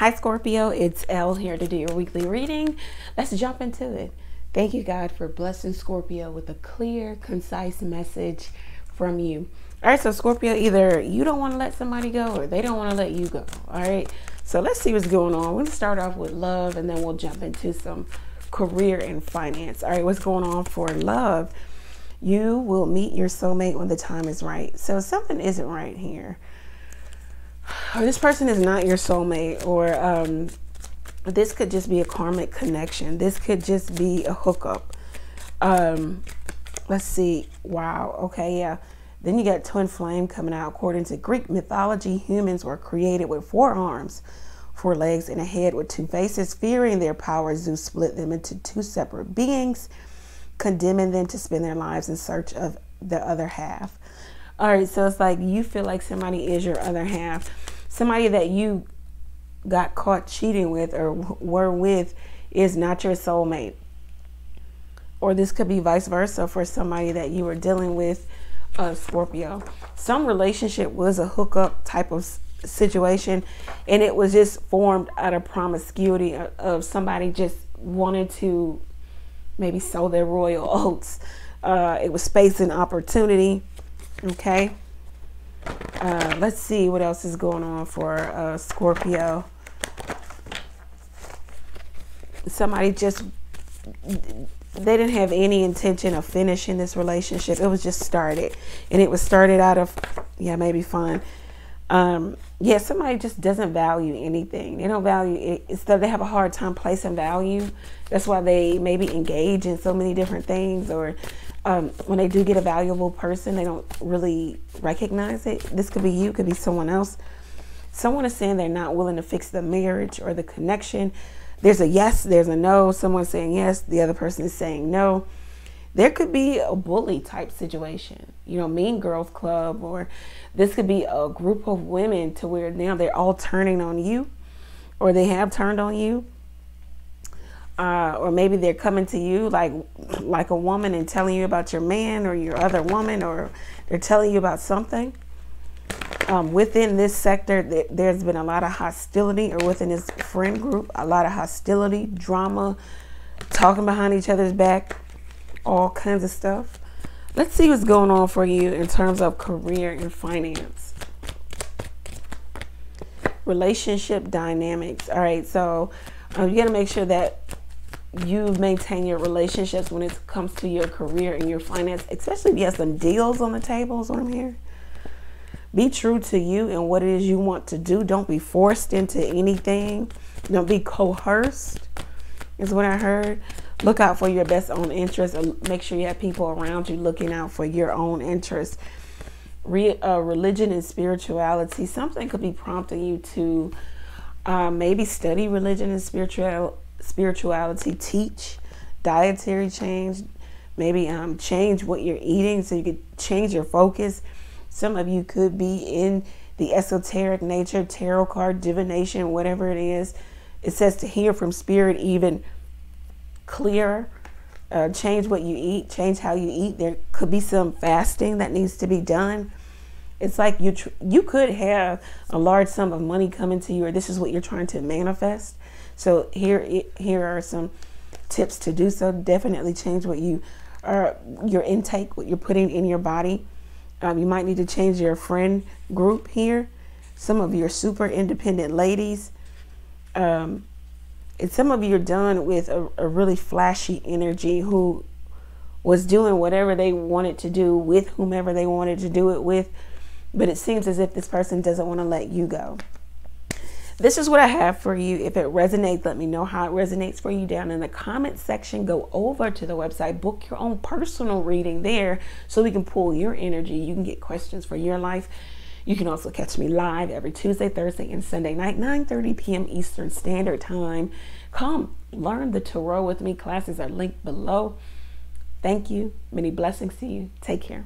Hi Scorpio, it's Elle here to do your weekly reading. Let's jump into it. Thank you God for blessing Scorpio with a clear, concise message from you. All right, so Scorpio, either you don't want to let somebody go or they don't want to let you go. All right, so let's see what's going on. We're going to start off with love and then we'll jump into some career and finance. All right, what's going on for love? You will meet your soulmate when the time is right. So something isn't right here. Or this person is not your soulmate, or this could just be a karmic connection. This could just be a hookup. Let's see. Wow. Okay. Yeah. Then you got twin flame coming out. According to Greek mythology, humans were created with 4 arms, 4 legs, and a head with 2 faces. Fearing their power, Zeus split them into 2 separate beings, condemning them to spend their lives in search of the other half. All right, so it's like you feel like somebody is your other half, somebody that you got caught cheating with or were with is not your soulmate. Or this could be vice versa for somebody that you were dealing with, Scorpio. Some relationship was a hookup type of situation, and it was just formed out of promiscuity of somebody just wanted to maybe sow their royal oats. It was space and opportunity. Okay, let's see what else is going on for Scorpio. Somebody just, they didn't have any intention of finishing this relationship. It was just started, and it was started out of, yeah, maybe fun. Yeah, somebody just doesn't value anything. They don't value it. Instead, they have a hard time placing value. That's why they maybe engage in so many different things, or when they do get a valuable person, they don't really recognize it. This could be you, could be someone else. Someone is saying they're not willing to fix the marriage or the connection. There's a yes, there's a no. Someone's saying yes, the other person is saying no. There could be a bully type situation, you know, mean girls club, or this could be a group of women to where now they're all turning on you, or they have turned on you. Or maybe they're coming to you like a woman and telling you about your man or your other woman, or they're telling you about something. Within this sector, there's been a lot of hostility, or within this friend group, a lot of hostility, drama, talking behind each other's back, all kinds of stuff. Let's see what's going on for you in terms of career and finance. Relationship dynamics. All right, so you got to make sure that you maintain your relationships when it comes to your career and your finance, especially if you have some deals on the table is what I'm hearing. Be true to you and what it is you want to do. Don't be forced into anything. Don't be coerced is what I heard. Look out for your best own interests. Make sure you have people around you looking out for your own interests. Religion and spirituality. Something could be prompting you to maybe study religion and spirituality, teach dietary change, maybe change what you're eating so you could change your focus. Some of you could be in the esoteric nature, tarot card, divination, whatever it is. It says to hear from spirit even clearer. Change what you eat, change how you eat. There could be some fasting that needs to be done. It's like you could have a large sum of money coming to you, or this is what you're trying to manifest. So here are some tips to do so. Definitely change what you are, your intake, what you're putting in your body. You might need to change your friend group here. Some of you are super independent ladies. And some of you are done with a really flashy energy who was doing whatever they wanted to do with whomever they wanted to do it with. But it seems as if this person doesn't want to let you go. This is what I have for you. If it resonates, let me know how it resonates for you down in the comment section. Go over to the website, book your own personal reading there so we can pull your energy. You can get questions for your life. You can also catch me live every Tuesday, Thursday, and Sunday night, 9:30 p.m. Eastern Standard Time. Come learn the tarot with me. Classes are linked below. Thank you. Many blessings to you. Take care.